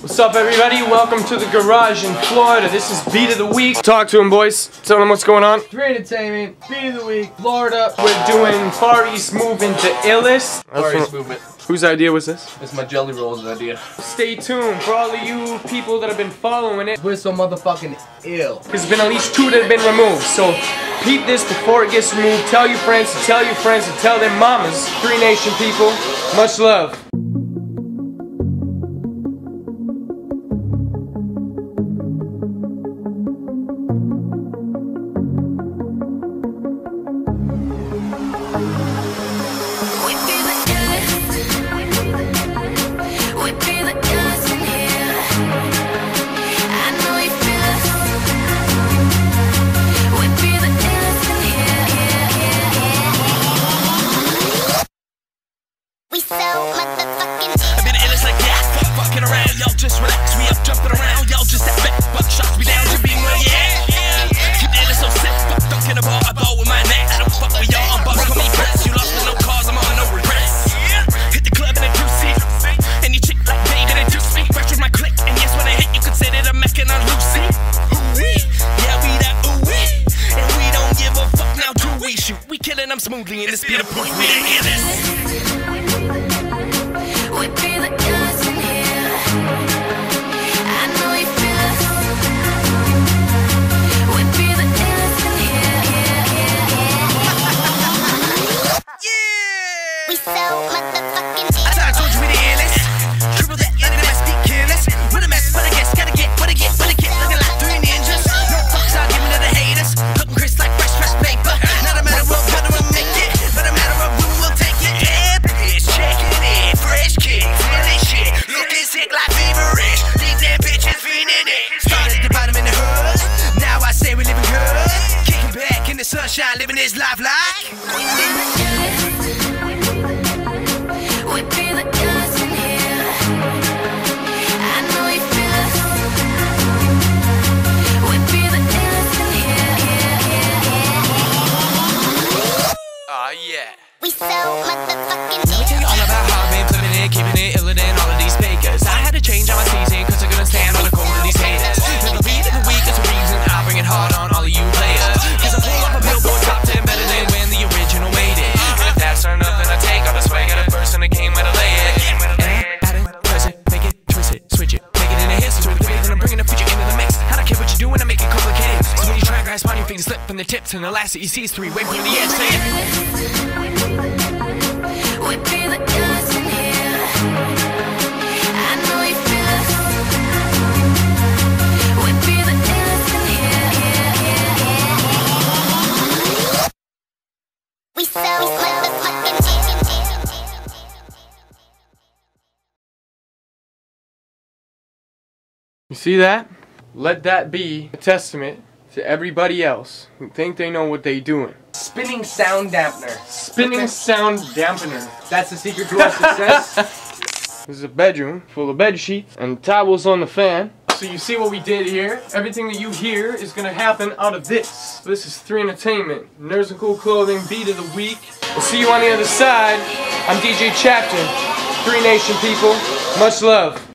What's up, everybody? Welcome to the garage in Florida. This is Beat of the Week. Talk to him, boys. Tell them what's going on. Three Entertainment, Beat of the Week, Florida. We're doing Far East Movement, The Illest. Far East Movement. Whose idea was this? It's my Jelly Rolls' idea. Stay tuned for all of you people that have been following it. We're so motherfucking ill. There's been at least two that have been removed, so peep this before it gets removed. Tell your friends to tell your friends to tell their mamas. Three Nation people, much love. I've been illest like that, fucking around. Y'all just relax, we up jumping around. Y'all just sat back, fuck shots me down. You be real, yeah. Keep illest on set, fuck dunking the ball. I ball with my neck. I don't fuck with y'all, I'm buck. Call me press. You lost with no cause, I'm on no regrets. Hit the club and I do see any chick like me, then I do speak. Fresh with my click, and yes, when I hit, you could say that I'm macking on Lucy. Ooh wee, yeah, we that ooh wee, and we don't give a fuck now. Do we shoot? We killing them smoothly, and this be the point. We the illest. We be the illest in here. I know you feel us. We be the illest in here. Yeah. We so motherfucking I thought I told you we the illest. Triple that, none of them speak careless. With a mess, but I guess gotta get. Looking like three ninjas. No fucks, I'll give another haters. Looking crisp like fresh paper. Not a matter of what I'ma make it, but a matter of when we'll take it. Yeah, bitch, check it in. Fresh. Sunshine, living this life like we be the illest. We be the illest in here. I know you feel us. We be the illest in here. Oh yeah. We so motherfucking ill. Let me tell you all about how I've been flipping it, keeping it iller than all of these fakers. I had to change all my season, cause I'm gonna stand on the cold of these haters. Middle beat of the week is the reason I bring it hard on all of you players. Slip from the tips and the last that you see is three. Wait for the end. Say it. We be the illest in here. I know you feel us. We be the illest in here. We so motherfucking you see that? Let that be a testament to everybody else who think they know what they doing. Spinning sound dampener. Spinning sound dampener. That's the secret to our success. This is a bedroom full of bed sheets and towels on the fan. So you see what we did here? Everything that you hear is gonna happen out of this. So this is Three Entertainment. Nerds and Cool Clothing, Beat of the Week. We'll see you on the other side. I'm DJ Chapter. Three Nation people. Much love.